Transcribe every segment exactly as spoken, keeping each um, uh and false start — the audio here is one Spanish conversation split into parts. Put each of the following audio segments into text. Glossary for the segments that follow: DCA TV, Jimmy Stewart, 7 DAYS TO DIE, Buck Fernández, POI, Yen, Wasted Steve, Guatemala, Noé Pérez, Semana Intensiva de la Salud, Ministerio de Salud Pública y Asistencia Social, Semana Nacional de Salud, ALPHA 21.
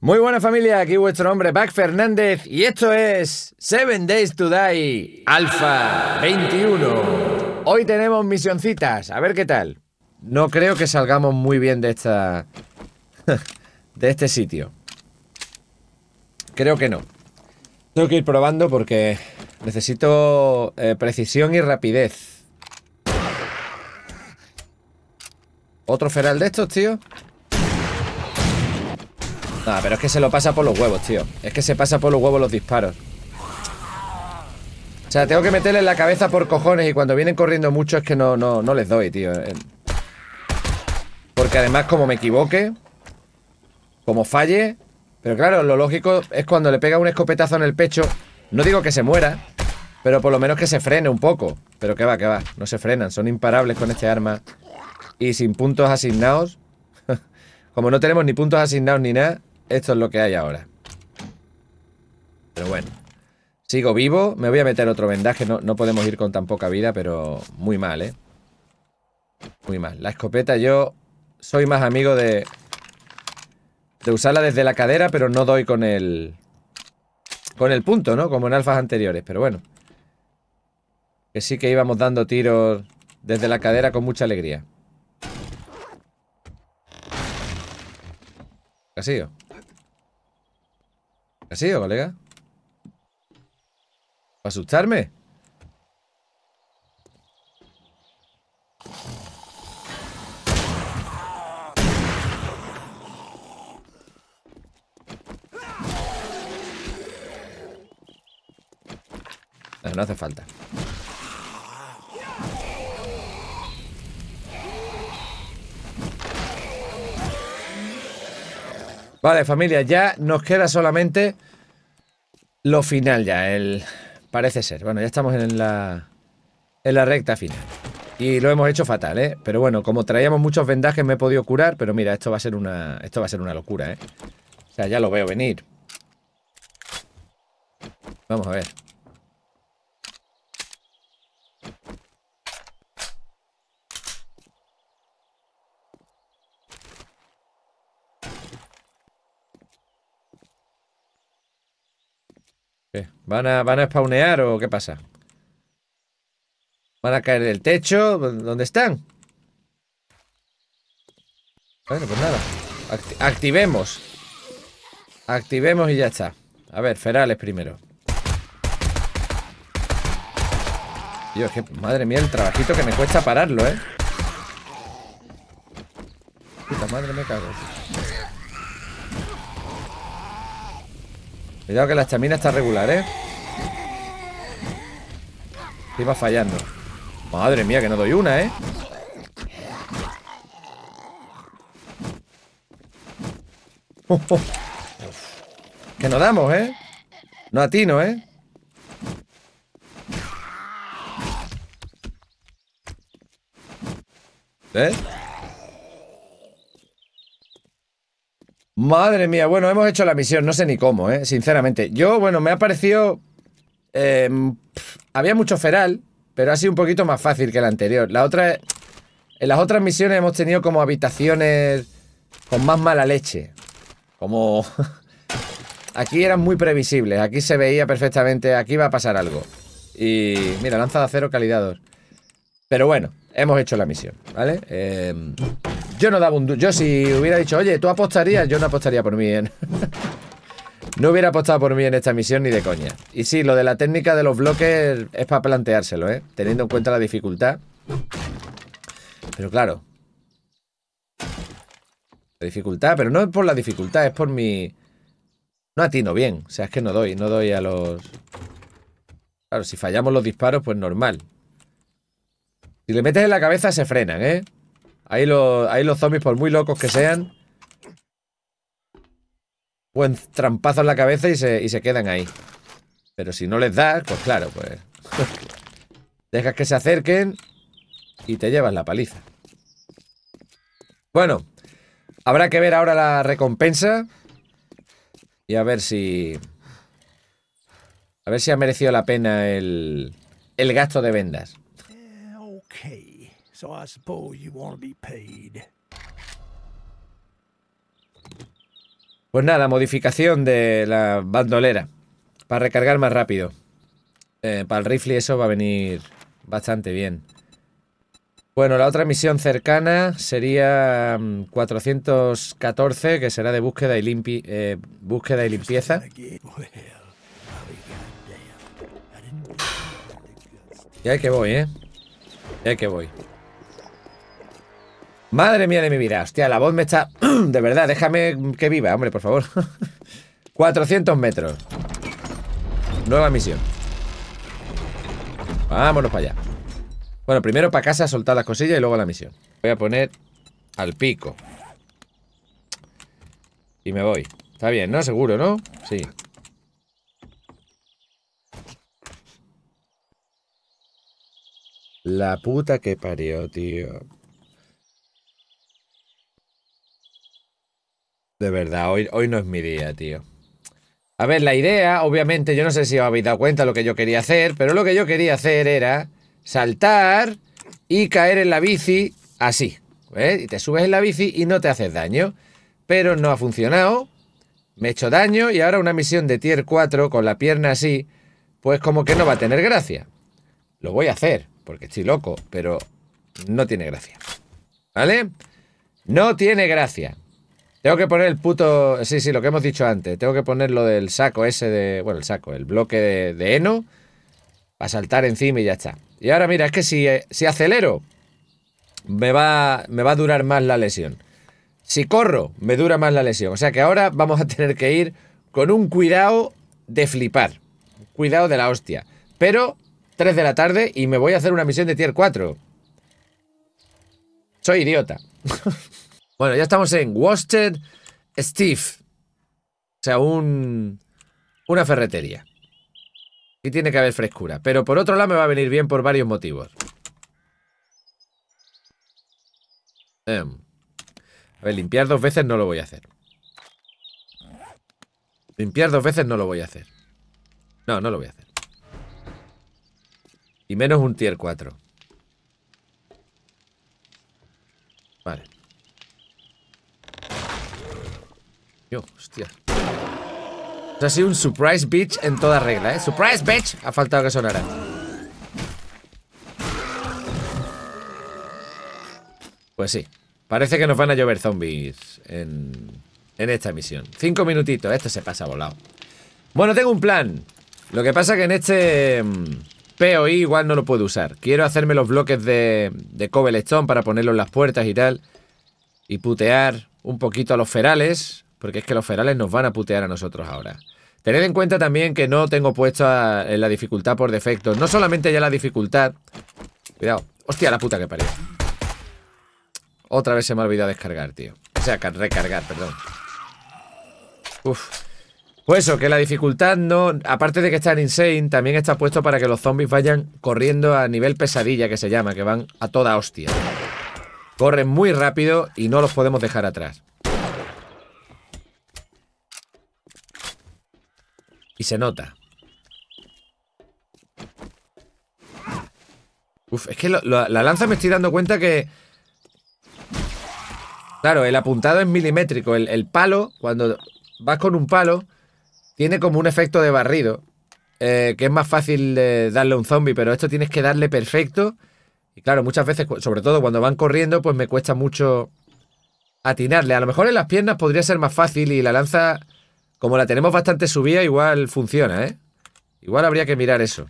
Muy buena familia, aquí vuestro hombre Buck Fernández y esto es siete Days to Die ALPHA veintiuno. Hoy tenemos misioncitas, a ver qué tal. No creo que salgamos muy bien de esta... de este sitio. Creo que no. Tengo que ir probando porque necesito eh, precisión y rapidez. ¿Otro feral de estos, tío? Nah, pero es que se lo pasa por los huevos, tío. Es que se pasa por los huevos los disparos. O sea, tengo que meterle en la cabeza por cojones. Y cuando vienen corriendo mucho es que no, no, no les doy, tío. Porque además como me equivoque, como falle. Pero claro, lo lógico es cuando le pega un escopetazo en el pecho. No digo que se muera, pero por lo menos que se frene un poco. Pero que va, que va, no se frenan. Son imparables con este arma. Y sin puntos asignados. Como no tenemos ni puntos asignados ni nada, esto es lo que hay ahora. Pero bueno, sigo vivo. Me voy a meter otro vendaje. No, no podemos ir con tan poca vida, pero muy mal, ¿eh? Muy mal. La escopeta yo soy más amigo de... de usarla desde la cadera, pero no doy con el... con el punto, ¿no? Como en alfas anteriores, pero bueno. Que sí que íbamos dando tiros desde la cadera con mucha alegría. Casillo. Casillo, colega. ¿Para asustarme? No hace falta. Vale, familia, ya nos queda solamente lo final ya, el... parece ser. Bueno, ya estamos en la... en la recta final. Y lo hemos hecho fatal, ¿eh? Pero bueno, como traíamos muchos vendajes me he podido curar, pero mira, esto va a ser una... esto va a ser una locura, ¿eh? O sea, ya lo veo venir. Vamos a ver. ¿Van a, ¿Van a spawnear o qué pasa? ¿Van a caer del techo? ¿Dónde están? Bueno, pues nada. Acti activemos. Activemos y ya está. A ver, ferales primero. Dios, que madre mía el trabajito que me cuesta pararlo, ¿eh? Puta madre, me cago. Cuidado que la estamina está regular, ¿eh? Iba fallando. Madre mía, que no doy una, ¿eh? Oh, oh. Que nos damos, ¿eh? No atino, ¿eh? ¿Ves? Madre mía, bueno, hemos hecho la misión, no sé ni cómo, ¿eh? Sinceramente. Yo, bueno, me ha parecido... Eh, pff, había mucho feral, pero ha sido un poquito más fácil que la anterior. La otra, en las otras misiones hemos tenido como habitaciones con más mala leche. Como... Aquí eran muy previsibles, aquí se veía perfectamente, aquí va a pasar algo. Y mira, lanza de acero calidad dos. Pero bueno, hemos hecho la misión, ¿vale? Eh... Yo no daba un... Yo si hubiera dicho, oye, ¿tú apostarías? Yo no apostaría por mí, ¿eh? No hubiera apostado por mí en esta misión ni de coña. Y sí, lo de la técnica de los bloques es para planteárselo, ¿eh? Teniendo en cuenta la dificultad. Pero claro. La dificultad, pero no es por la dificultad, es por mi... No atino bien. O sea, es que no doy, no doy a los... Claro, si fallamos los disparos, pues normal. Si le metes en la cabeza se frenan, ¿eh? Ahí los, ahí los zombies, por muy locos que sean, buen trampazo en la cabeza y se, y se quedan ahí. Pero si no les das, pues claro, pues... Dejas que se acerquen y te llevas la paliza. Bueno, habrá que ver ahora la recompensa y a ver si... A ver si ha merecido la pena el, el gasto de vendas. Ok. So I suppose you want to be paid. Pues nada, modificación de la bandolera para recargar más rápido. Eh, para el rifle eso va a venir bastante bien. Bueno, la otra misión cercana sería cuatrocientos catorce, que será de búsqueda y, limpi eh, búsqueda y limpieza. Ya que voy, ¿eh? Ya que voy. Madre mía de mi vida. Hostia, la voz me está... De verdad, déjame que viva, hombre, por favor. cuatrocientos metros. Nueva misión. Vámonos para allá. Bueno, primero para casa, soltar las cosillas y luego la misión. Voy a poner al pico. Y me voy. Está bien, ¿no? Seguro, ¿no? Sí. La puta que parió, tío. De verdad, hoy, hoy no es mi día, tío. A ver, la idea, obviamente, yo no sé si os habéis dado cuenta de lo que yo quería hacer, pero lo que yo quería hacer era... saltar y caer en la bici así, ¿eh? Y te subes en la bici y no te haces daño. Pero no ha funcionado. Me he hecho daño y ahora una misión de tier cuatro con la pierna así, pues como que no va a tener gracia. Lo voy a hacer, porque estoy loco, pero no tiene gracia. ¿Vale? No tiene gracia. Tengo que poner el puto... Sí, sí, lo que hemos dicho antes. Tengo que poner lo del saco ese de... Bueno, el saco, el bloque de, de heno. Para saltar encima y ya está. Y ahora mira, es que si, eh, si acelero me va, me va a durar más la lesión. Si corro, me dura más la lesión. O sea que ahora vamos a tener que ir con un cuidado de flipar. Cuidado de la hostia. Pero tres de la tarde y me voy a hacer una misión de tier cuatro. Soy idiota. Bueno, ya estamos en Wasted Steve. O sea, un, una ferretería. Y tiene que haber frescura. Pero por otro lado me va a venir bien por varios motivos. Eh. A ver, limpiar dos veces no lo voy a hacer. Limpiar dos veces no lo voy a hacer. No, no lo voy a hacer. Y menos un tier cuatro. Vale. Yo, hostia. Esto ha sido un surprise bitch en toda regla, ¿eh? ¡Surprise bitch! Ha faltado que sonara. Pues sí. Parece que nos van a llover zombies en, en esta misión. Cinco minutitos. Esto se pasa volado. Bueno, tengo un plan. Lo que pasa que en este P O I igual no lo puedo usar. Quiero hacerme los bloques de, de cobblestone para ponerlos en las puertas y tal. Y putear un poquito a los ferales. Porque es que los ferales nos van a putear a nosotros ahora. Tened en cuenta también que no tengo puesta la dificultad por defecto. No solamente ya la dificultad... Cuidado. Hostia, la puta que parió. Otra vez se me ha olvidado descargar, tío. O sea, recargar, perdón. Uf. Pues eso, que la dificultad no... Aparte de que está en Insane, también está puesto para que los zombies vayan corriendo a nivel pesadilla, que se llama. Que van a toda hostia. Corren muy rápido y no los podemos dejar atrás. Y se nota. Uf, es que lo, lo, la lanza me estoy dando cuenta que... Claro, el apuntado es milimétrico. El, el palo, cuando vas con un palo, tiene como un efecto de barrido. Eh, que es más fácil eh, darle a un zombie, pero esto tienes que darle perfecto. Y claro, muchas veces, sobre todo cuando van corriendo, pues me cuesta mucho atinarle. A lo mejor en las piernas podría ser más fácil y la lanza... Como la tenemos bastante subida, igual funciona, ¿eh? Igual habría que mirar eso.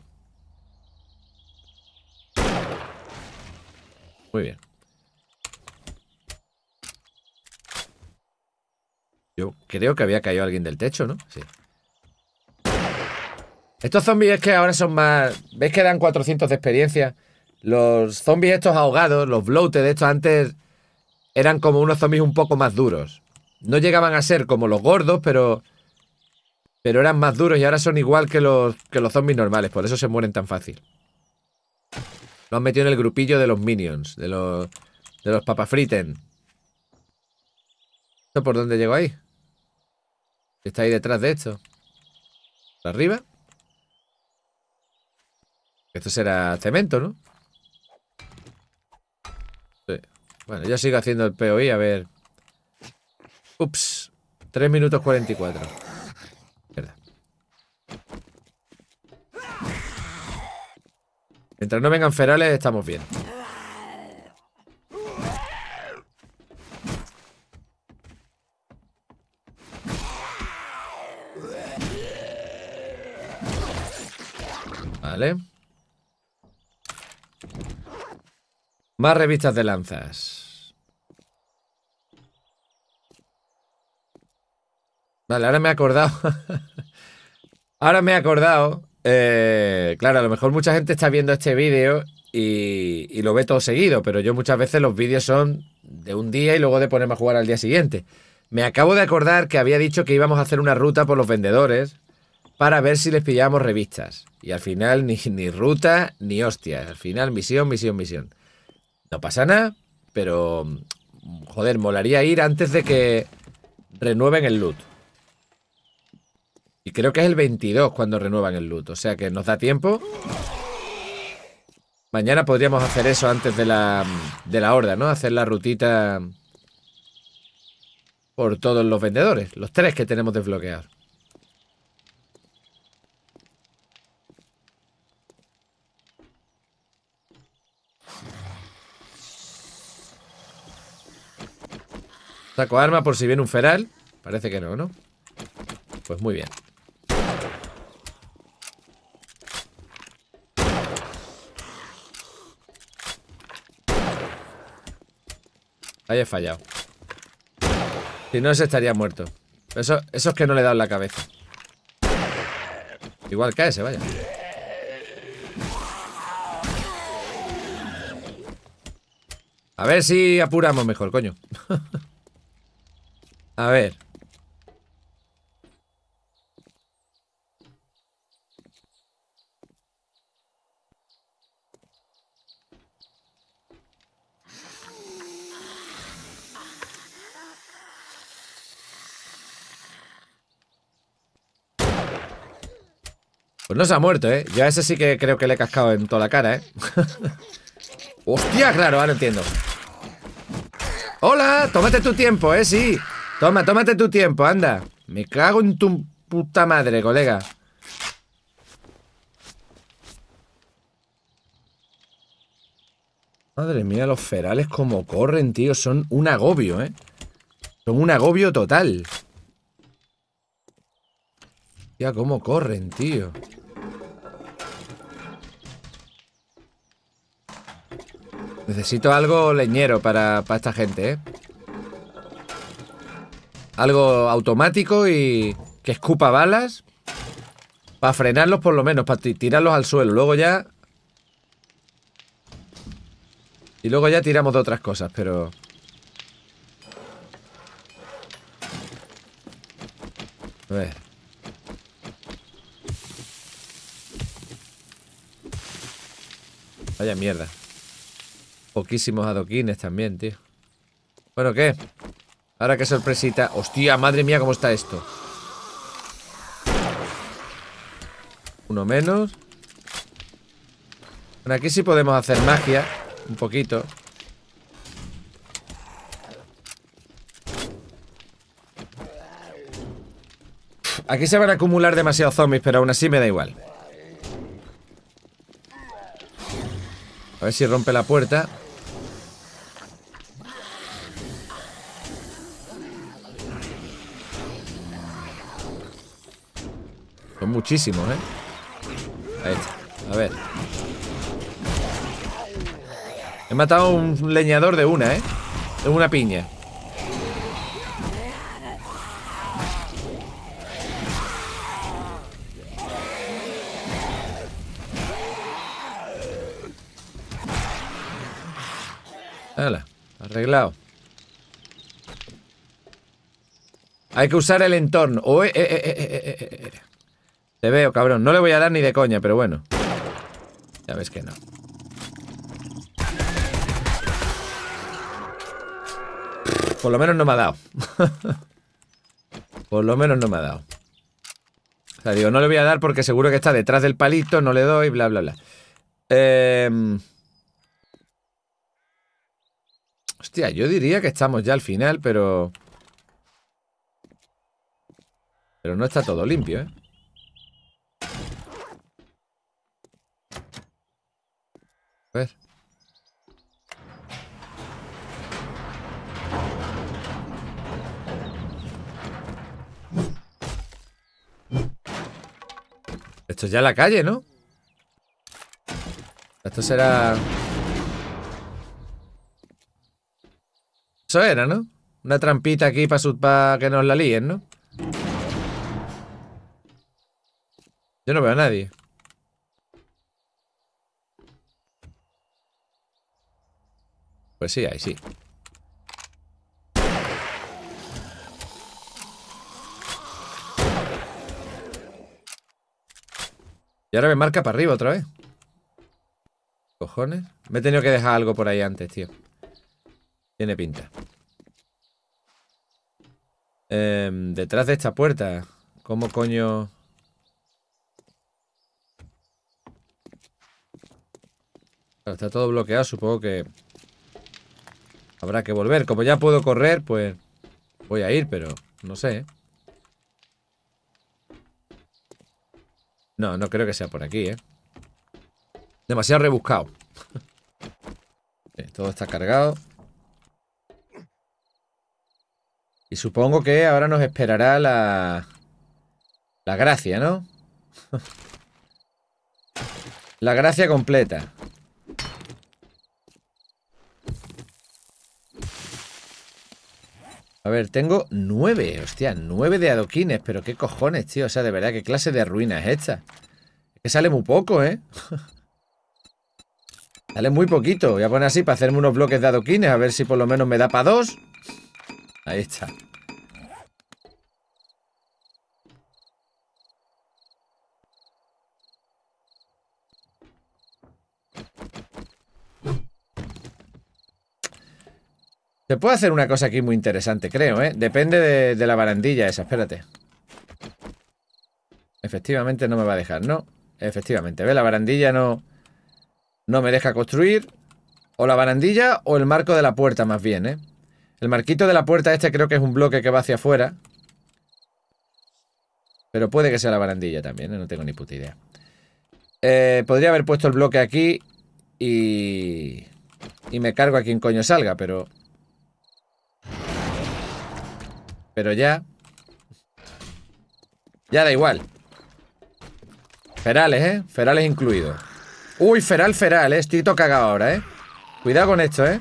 Muy bien. Yo creo que había caído alguien del techo, ¿no? Sí. Estos zombies es que ahora son más... ¿Ves que dan cuatrocientos de experiencia? Los zombies estos ahogados, los bloated de estos antes... Eran como unos zombies un poco más duros. No llegaban a ser como los gordos, pero... Pero eran más duros y ahora son igual que los, que los zombies normales. Por eso se mueren tan fácil. Lo han metido en el grupillo de los minions. De los... De los papafriten. ¿Esto por dónde llegó ahí? Está ahí detrás de esto. ¿Para arriba? Esto será cemento, ¿no? Sí. Bueno, yo sigo haciendo el P O I, a ver... Ups. tres minutos cuarenta y cuatro. Mierda. Mientras no vengan ferales, estamos bien. Vale. Más revistas de lanzas. Vale, ahora me he acordado. Ahora me he acordado. Eh, claro, a lo mejor mucha gente está viendo este vídeo y, y lo ve todo seguido, pero yo muchas veces los vídeos son de un día y luego de ponerme a jugar al día siguiente. Me acabo de acordar que había dicho que íbamos a hacer una ruta por los vendedores para ver si les pillábamos revistas. Y al final ni, ni ruta ni hostias. Al final misión, misión, misión. No pasa nada, pero... joder, molaría ir antes de que renueven el loot. Y creo que es el veintidós cuando renuevan el loot. O sea que nos da tiempo. Mañana podríamos hacer eso antes de la, de la horda, ¿no? Hacer la rutita por todos los vendedores. Los tres que tenemos desbloqueados. Saco arma por si viene un feral. Parece que no, ¿no? Pues muy bien. Ahí he fallado. Si no, ese estaría muerto. Eso, eso es que no le he dado en la cabeza. Igual cae ese, vaya. A ver si apuramos mejor, coño. A ver. Pues no se ha muerto, ¿eh? Yo a ese sí que creo que le he cascado en toda la cara, ¿eh? ¡Hostia, claro! Ahora entiendo. ¡Hola! Tómate tu tiempo, ¿eh? Sí. Toma, tómate tu tiempo, anda. Me cago en tu puta madre, colega. Madre mía, los ferales como corren, tío. Son un agobio, ¿eh? Son un agobio total. Ya, cómo corren, tío. Necesito algo leñero para, para esta gente, ¿eh? Algo automático y que escupa balas para frenarlos por lo menos, para tirarlos al suelo. Luego ya... Y luego ya tiramos de otras cosas, pero... A ver. Vaya mierda. Poquísimos adoquines también, tío. Bueno, ¿qué? Ahora qué sorpresita. Hostia, madre mía, cómo está esto. Uno menos. Bueno, aquí sí podemos hacer magia. Un poquito. Aquí se van a acumular demasiados zombies, pero aún así me da igual. A ver si rompe la puerta. Son muchísimos, ¿eh? Ahí está. A ver. He matado a un leñador de una, ¿eh? De una piña. Hala, arreglado. Hay que usar el entorno. Oh, eh, eh, eh, eh, eh, eh. Te veo, cabrón. No le voy a dar ni de coña, pero bueno. Ya ves que no. Por lo menos no me ha dado. Por lo menos no me ha dado. O sea, digo, no le voy a dar porque seguro que está detrás del palito, no le doy, bla, bla, bla. Eh... Hostia, yo diría que estamos ya al final, pero... Pero no está todo limpio, ¿eh? A ver. Esto es ya la calle, ¿no? Esto será... Eso era, ¿no? Una trampita aquí para su... pa que nos la líen, ¿no? Yo no veo a nadie. Pues sí, ahí sí. Y ahora me marca para arriba otra vez. Cojones. Me he tenido que dejar algo por ahí antes, tío. Tiene pinta. Eh, detrás de esta puerta. ¿Cómo coño...? Claro, está todo bloqueado. Supongo que... habrá que volver. Como ya puedo correr, pues... voy a ir, pero... no sé. No, no creo que sea por aquí, ¿eh? Demasiado rebuscado. Todo está cargado. Y supongo que ahora nos esperará la... la gracia, ¿no? La gracia completa. A ver, tengo nueve, hostia, nueve de adoquines. Pero qué cojones, tío, o sea, de verdad, qué clase de ruina es esta. Es que sale muy poco, ¿eh? Sale muy poquito. Voy a poner así para hacerme unos bloques de adoquines. A ver si por lo menos me da para dos. Ahí está. Se puede hacer una cosa aquí muy interesante, creo, ¿eh? Depende de, de la barandilla esa, espérate. Efectivamente no me va a dejar, ¿no? Efectivamente, ¿ves? La barandilla no, no me deja construir. O la barandilla o el marco de la puerta, más bien, ¿eh? El marquito de la puerta este creo que es un bloque que va hacia afuera. Pero puede que sea la barandilla también, ¿eh? No tengo ni puta idea. Eh, podría haber puesto el bloque aquí y... y me cargo a quien coño salga, pero... pero ya... ya da igual. Ferales, ¿eh? Ferales incluidos. Uy, feral, feral, ¿eh? Estoy todo cagado ahora, ¿eh? Cuidado con esto, ¿eh?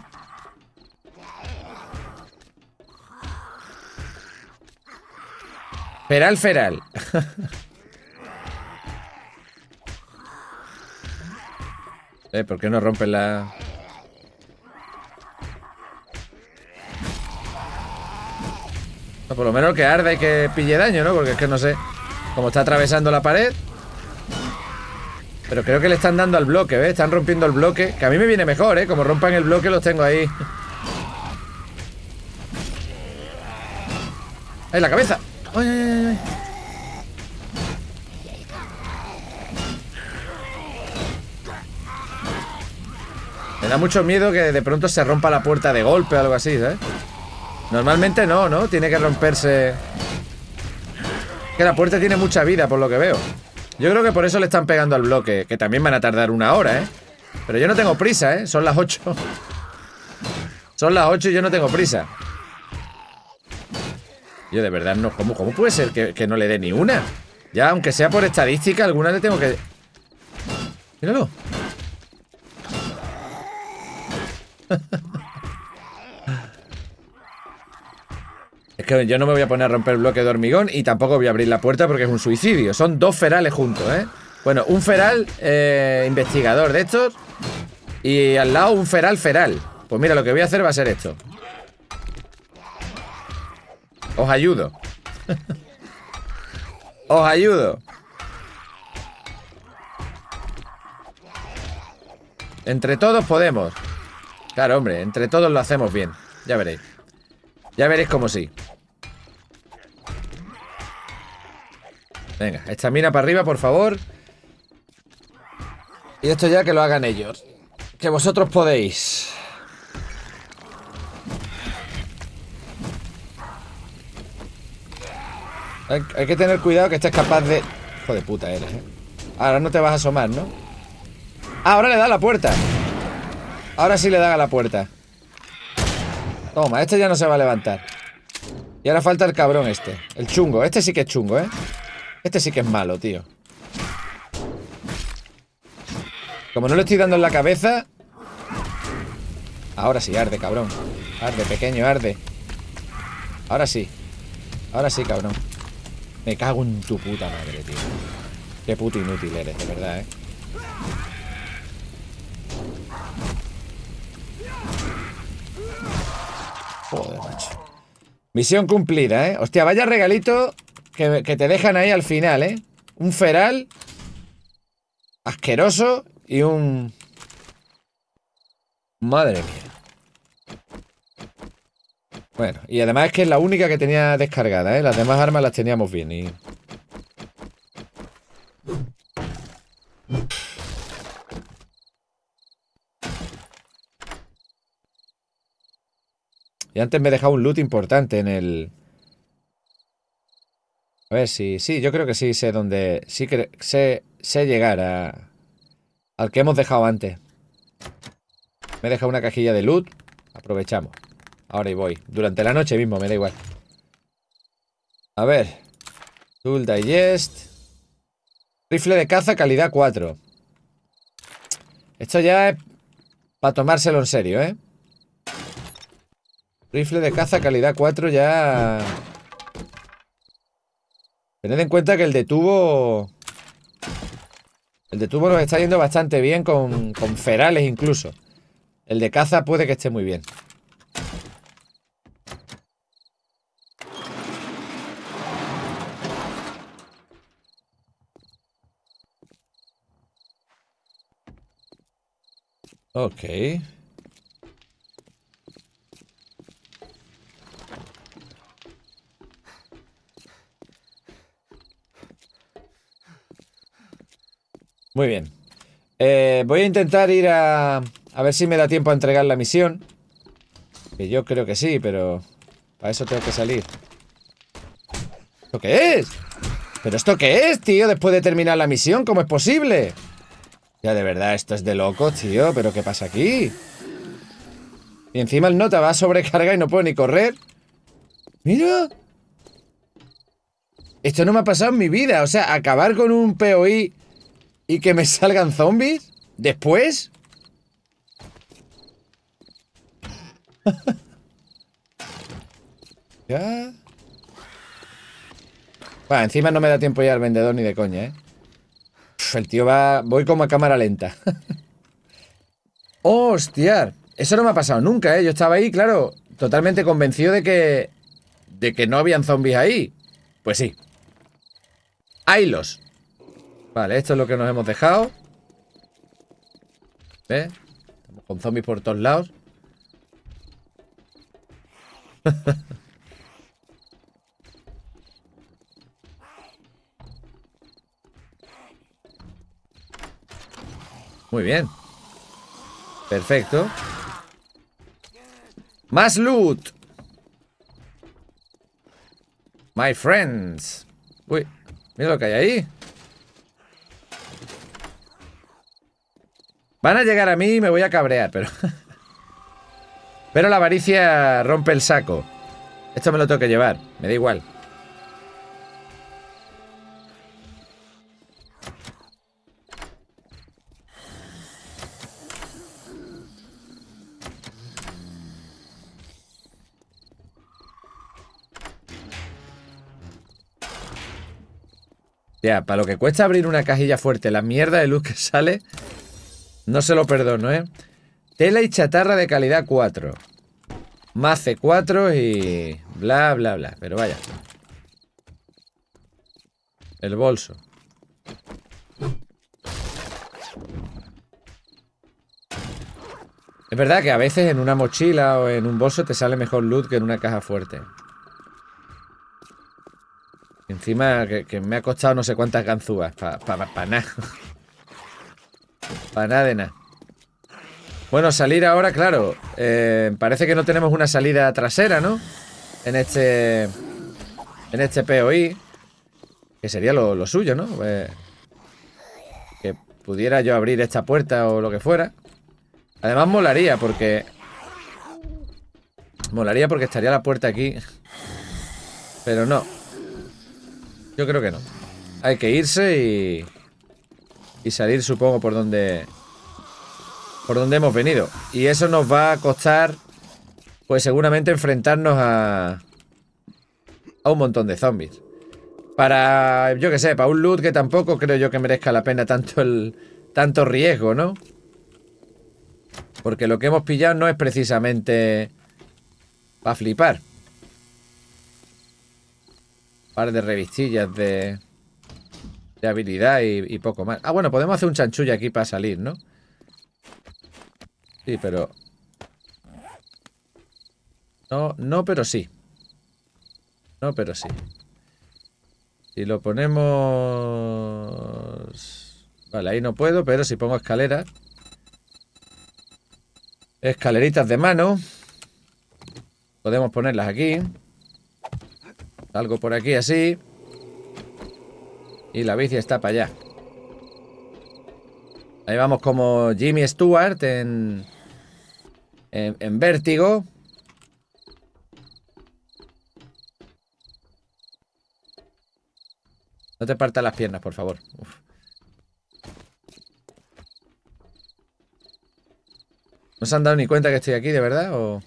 Feral, feral. eh, ¿por qué no rompen la...? No, por lo menos que arda y que pille daño, ¿no? Porque es que no sé cómo está atravesando la pared. Pero creo que le están dando al bloque, ¿ves? Están rompiendo el bloque. Que a mí me viene mejor, ¿eh? Como rompan el bloque los tengo ahí. ¡Ahí la cabeza! ¡Ay, ay, ay! Me da mucho miedo que de pronto se rompa la puerta de golpe o algo así, ¿sabes? Normalmente no, ¿no? Tiene que romperse. Que la puerta tiene mucha vida, por lo que veo. Yo creo que por eso le están pegando al bloque. Que también van a tardar una hora, ¿eh? Pero yo no tengo prisa, ¿eh? Son las ocho. Son las ocho y yo no tengo prisa. Yo de verdad no... ¿Cómo, cómo puede ser que, que no le dé ni una? Ya, aunque sea por estadística, alguna le tengo que... Míralo. Es que yo no me voy a poner a romper el bloque de hormigón y tampoco voy a abrir la puerta porque es un suicidio. Son dos ferales juntos, ¿eh? Bueno, un feral eh, investigador de estos y al lado un feral feral. Pues mira, lo que voy a hacer va a ser esto. Os ayudo. Os ayudo. Entre todos podemos. Claro, hombre, entre todos lo hacemos bien. Ya veréis. Ya veréis cómo sí. Venga, estamina para arriba, por favor. Y esto ya que lo hagan ellos. Que vosotros podéis. Hay, hay que tener cuidado que estés capaz de... Hijo de puta eres, ¿eh? Ahora no te vas a asomar, ¿no? Ah, ahora le da a la puerta. Ahora sí le da a la puerta. Toma, este ya no se va a levantar. Y ahora falta el cabrón este. El chungo. Este sí que es chungo, ¿eh? Este sí que es malo, tío. Como no le estoy dando en la cabeza... Ahora sí, arde, cabrón. Arde, pequeño, arde. Ahora sí. Ahora sí, cabrón. Me cago en tu puta madre, tío. Qué puto inútil eres, de verdad, ¿eh? Joder, macho. Misión cumplida, ¿eh? Hostia, vaya regalito que, que te dejan ahí al final, ¿eh? Un feral asqueroso y un... Madre mía. Bueno, y además es que es la única que tenía descargada, ¿eh? Las demás armas las teníamos bien y... Y antes me he dejado un loot importante en el... A ver si... Sí, yo creo que sí sé dónde... Sí que sé, sé llegar a... Al que hemos dejado antes. Me he dejado una cajilla de loot. Aprovechamos. Ahora y voy. Durante la noche mismo, me da igual. A ver. Tool Digest. Rifle de caza calidad cuatro. Esto ya es... Para tomárselo en serio, ¿eh? Rifle de caza calidad cuatro ya... Tened en cuenta que el de tubo... El de tubo nos está yendo bastante bien con, con ferales incluso. El de caza puede que esté muy bien. Ok... Muy bien. Eh, voy a intentar ir a... A ver si me da tiempo a entregar la misión. Que yo creo que sí, pero... Para eso tengo que salir. ¿Esto qué es? ¿Pero esto qué es, tío? Después de terminar la misión, ¿cómo es posible? Ya, de verdad, esto es de locos, tío. ¿Pero qué pasa aquí? Y encima el nota va a sobrecarga y no puedo ni correr. ¡Mira! Esto no me ha pasado en mi vida. O sea, acabar con un P O I... ¿Y que me salgan zombies? ¿Después? Ya. Bueno, encima no me da tiempo ya al vendedor ni de coña, ¿eh? Uf, el tío va... Voy como a cámara lenta. ¡Hostia! Eso no me ha pasado nunca, ¿eh? Yo estaba ahí, claro, totalmente convencido de que... De que no habían zombies ahí. Pues sí. ¡Haylos! Vale, esto es lo que nos hemos dejado. ¿Ves? Estamos con zombies por todos lados. Muy bien. Perfecto. Más loot. My friends. Uy, mira lo que hay ahí. Van a llegar a mí y me voy a cabrear, pero... Pero la avaricia rompe el saco. Esto me lo tengo que llevar, me da igual. Ya, para lo que cuesta abrir una cajilla fuerte, la mierda de luz que sale... No se lo perdono, ¿eh? Tela y chatarra de calidad cuatro. Mace cuatro y... Bla, bla, bla. Pero vaya. El bolso. Es verdad que a veces en una mochila o en un bolso te sale mejor loot que en una caja fuerte. Encima que, que me ha costado no sé cuántas ganzúas. Pa, pa, pa, pa nada. Para nada de nada. Bueno, salir ahora, claro. Eh, parece que no tenemos una salida trasera, ¿no? En este... En este P O I. Que sería lo, lo suyo, ¿no? Pues, que pudiera yo abrir esta puerta o lo que fuera. Además molaría porque... Molaría porque estaría la puerta aquí. Pero no. Yo creo que no. Hay que irse y... Y salir, supongo, por donde... Por donde hemos venido. Y eso nos va a costar... Pues seguramente enfrentarnos a... A un montón de zombies. Para, yo que sé, para un loot que tampoco creo yo que merezca la pena tanto el tanto riesgo, ¿no? Porque lo que hemos pillado no es precisamente para flipar. Un par de revistillas de, de habilidad y, y poco más. Ah, bueno, podemos hacer un chanchullo aquí para salir, ¿no? Sí, pero... No, no, pero sí. No, pero sí. Si lo ponemos... Vale, ahí no puedo, pero si pongo escaleras. Escaleritas de mano. Podemos ponerlas aquí. Salgo por aquí así. Y la bici está para allá. Ahí vamos como Jimmy Stewart en... En, en Vértigo. No te partas las piernas, por favor. Uf. ¿No se han dado ni cuenta que estoy aquí, de verdad? ¿O...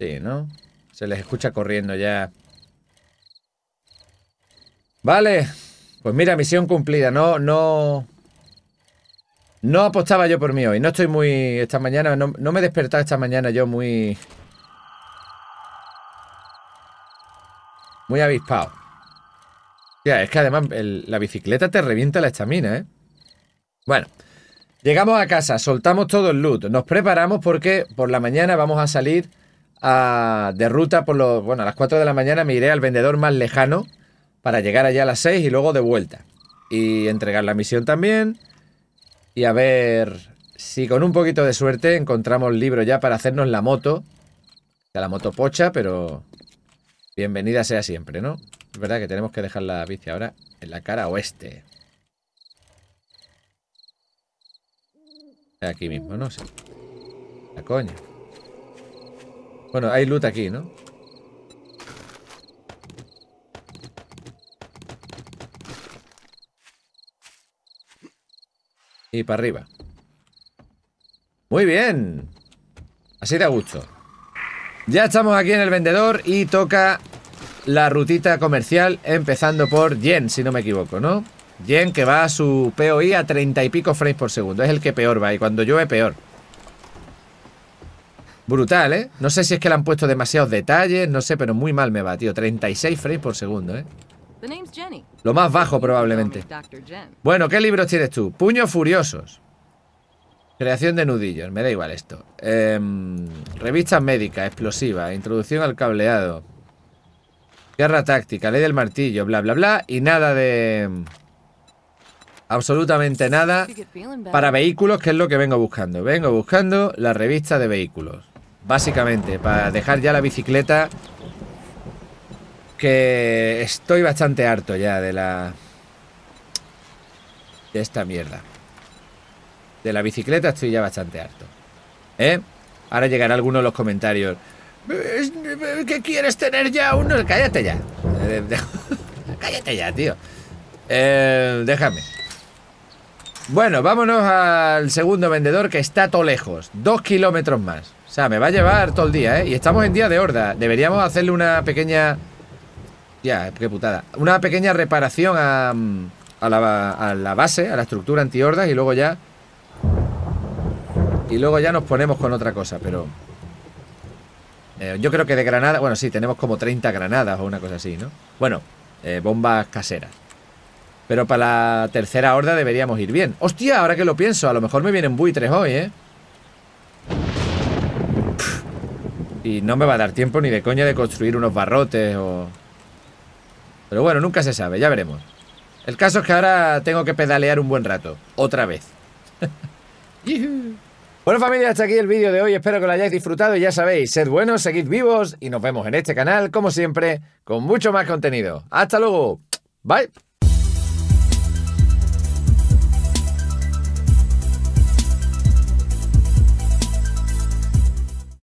Sí, ¿no? Se les escucha corriendo ya. Vale. Pues mira, misión cumplida. No, no... No apostaba yo por mí hoy. No estoy muy... Esta mañana... No, no me he despertado esta mañana yo muy... Muy avispado. Tía, es que además el, la bicicleta te revienta la estamina, ¿eh? Bueno, llegamos a casa, soltamos todo el loot, nos preparamos porque por la mañana vamos a salir a, de ruta por los... Bueno, a las cuatro de la mañana me iré al vendedor más lejano para llegar allá a las seis y luego de vuelta. Y entregar la misión también. Y a ver si con un poquito de suerte encontramos libro ya para hacernos la moto. La moto pocha, pero... Bienvenida sea siempre, ¿no? Es verdad que tenemos que dejar la bici ahora en la cara oeste. Aquí mismo, ¿no? Sí. La coña. Bueno, hay loot aquí, ¿no? Y para arriba. ¡Muy bien! Así da gusto. Ya estamos aquí en el vendedor y toca la rutita comercial empezando por Yen, si no me equivoco, ¿no? Yen, que va a su P O I a treinta y pico frames por segundo. Es el que peor va y cuando llueve peor. Brutal, ¿eh? No sé si es que le han puesto demasiados detalles, no sé, pero muy mal me va, tío. treinta y seis frames por segundo, ¿eh? Lo más bajo probablemente. Bueno, ¿qué libros tienes tú? Puños furiosos. Creación de nudillos, me da igual esto. Eh, revistas médicas, explosivas, introducción al cableado, guerra táctica, ley del martillo, bla, bla, bla. Y nada de... Absolutamente nada para vehículos, que es lo que vengo buscando. Vengo buscando la revista de vehículos. Básicamente, para dejar ya la bicicleta, que estoy bastante harto ya de la... De esta mierda. De la bicicleta estoy ya bastante harto, ¿eh? Ahora llegará alguno de los comentarios. ¿Qué quieres tener ya uno? Cállate ya. Cállate ya, tío. Eh, déjame. Bueno, vámonos al segundo vendedor, que está todo lejos. Dos kilómetros más. O sea, me va a llevar todo el día, ¿eh? Y estamos en día de horda. Deberíamos hacerle una pequeña... Ya, qué putada. Una pequeña reparación a, a, la, a la base, a la estructura antihordas y luego ya... Y luego ya nos ponemos con otra cosa, pero... Eh, yo creo que de granada... Bueno, sí, tenemos como treinta granadas o una cosa así, ¿no? Bueno, eh, bombas caseras. Pero para la tercera horda deberíamos ir bien. ¡Hostia! Ahora que lo pienso, a lo mejor me vienen buitres hoy, ¿eh? Pff, y no me va a dar tiempo ni de coña de construir unos barrotes o... Pero bueno, nunca se sabe, ya veremos. El caso es que ahora tengo que pedalear un buen rato. Otra vez. ¡Yuhu! Bueno, familia, hasta aquí el vídeo de hoy. Espero que lo hayáis disfrutado y ya sabéis, sed buenos, seguid vivos y nos vemos en este canal, como siempre, con mucho más contenido. ¡Hasta luego! ¡Bye!